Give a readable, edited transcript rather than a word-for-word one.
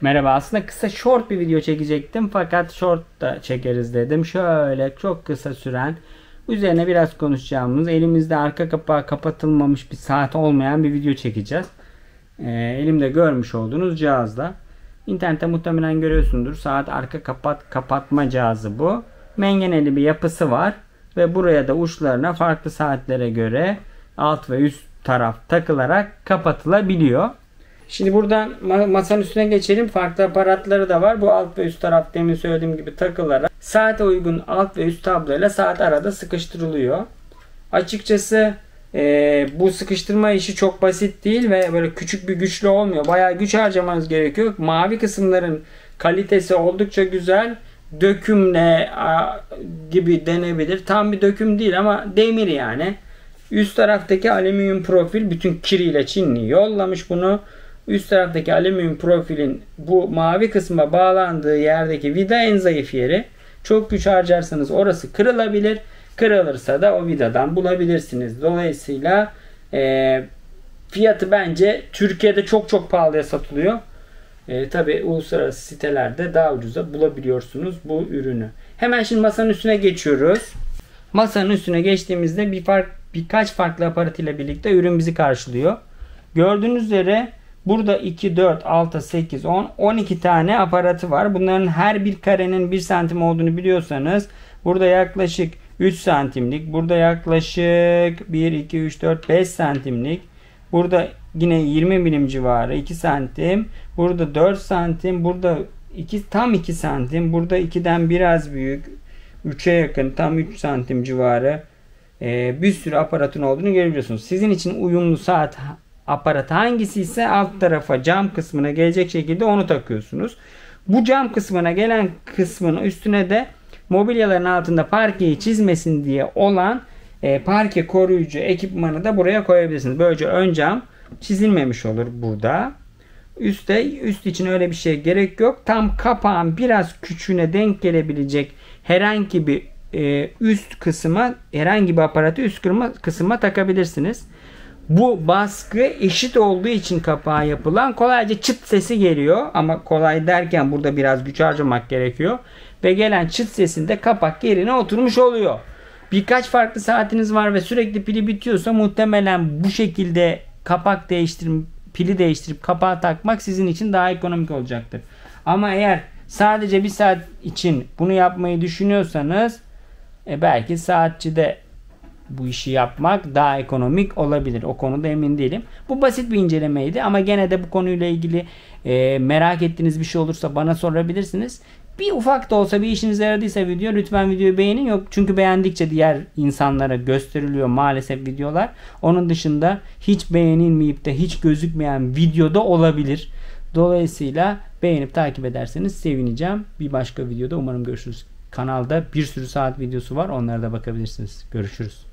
Merhaba, aslında kısa short bir video çekecektim fakat short da çekeriz dedim. Şöyle çok kısa süren, üzerine biraz konuşacağımız, elimizde arka kapağı kapatılmamış bir saat olmayan bir video çekeceğiz. Elimde görmüş olduğunuz cihazla. İnternette muhtemelen görüyorsundur. Saat arka kapatma cihazı bu. Mengeneli bir yapısı var ve buraya da uçlarına farklı saatlere göre alt ve üst taraf takılarak kapatılabiliyor. Şimdi buradan masanın üstüne geçelim. Farklı aparatları da var. Bu alt ve üst taraf demin söylediğim gibi takılarak saate uygun alt ve üst tabloyla saat arada sıkıştırılıyor. Açıkçası bu sıkıştırma işi çok basit değil ve böyle küçük bir güçle olmuyor. Bayağı güç harcamanız gerekiyor. Mavi kısımların kalitesi oldukça güzel. Dökümle gibi denebilir. Tam bir döküm değil ama demir yani. Üst taraftaki alüminyum profil bütün kiriyle Çinli yollamış bunu. Üst taraftaki alüminyum profilin bu mavi kısma bağlandığı yerdeki vida en zayıf yeri. Çok güç harcarsanız orası kırılabilir. Kırılırsa da o vidadan bulabilirsiniz. Dolayısıyla fiyatı bence Türkiye'de çok pahalıya satılıyor. Tabi uluslararası sitelerde daha ucuza bulabiliyorsunuz bu ürünü. Hemen şimdi masanın üstüne geçiyoruz. Masanın üstüne geçtiğimizde birkaç farklı aparat ile birlikte ürün bizi karşılıyor. Gördüğünüz üzere burada 2, 4, 6, 8, 10, 12 tane aparatı var. Bunların her bir karenin 1 santim olduğunu biliyorsanız burada yaklaşık 3 santimlik, burada yaklaşık 1, 2, 3, 4, 5 santimlik, burada yine 20 milim civarı 2 santim, burada 4 santim, burada tam 2 santim, burada 2'den biraz büyük 3'e yakın tam 3 santim civarı bir sürü aparatın olduğunu görebiliyorsunuz. Sizin için uyumlu saat aparatı hangisi ise alt tarafa cam kısmına gelecek şekilde onu takıyorsunuz. Bu cam kısmına gelen kısmın üstüne de mobilyaların altında parkeyi çizmesin diye olan parke koruyucu ekipmanı da buraya koyabilirsiniz. Böylece ön cam çizilmemiş olur burada. Üst için öyle bir şey gerek yok. Tam kapağın biraz küçüğüne denk gelebilecek herhangi bir üst kısma, herhangi bir aparatı üst kısma takabilirsiniz. Bu baskı eşit olduğu için kapağa yapılan kolayca çıt sesi geliyor. Ama kolay derken burada biraz güç harcamak gerekiyor. Ve gelen çıt sesinde kapak yerine oturmuş oluyor. Birkaç farklı saatiniz var ve sürekli pili bitiyorsa muhtemelen bu şekilde pili değiştirip kapağı takmak sizin için daha ekonomik olacaktır. Ama eğer sadece bir saat için bunu yapmayı düşünüyorsanız belki saatçide bu işi yapmak daha ekonomik olabilir. O konuda emin değilim. Bu basit bir incelemeydi ama gene de bu konuyla ilgili merak ettiğiniz bir şey olursa bana sorabilirsiniz. Bir ufak da olsa bir işinize yaradıysa video, lütfen videoyu beğenin. Çünkü beğendikçe diğer insanlara gösteriliyor maalesef videolar. Onun dışında hiç beğenilmeyip de hiç gözükmeyen videoda olabilir. Dolayısıyla beğenip takip ederseniz sevineceğim. Bir başka videoda umarım görüşürüz. Kanalda bir sürü saat videosu var. Onlara da bakabilirsiniz. Görüşürüz.